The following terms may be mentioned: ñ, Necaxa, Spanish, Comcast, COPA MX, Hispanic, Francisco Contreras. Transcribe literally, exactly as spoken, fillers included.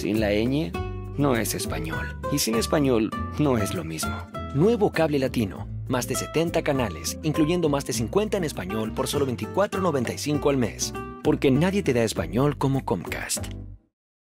Sin la ñ, no es español. Y sin español, no es lo mismo. Nuevo cable latino. Más de setenta canales, incluyendo más de cincuenta en español por solo veinticuatro noventa y cinco al mes. Porque nadie te da español como Comcast.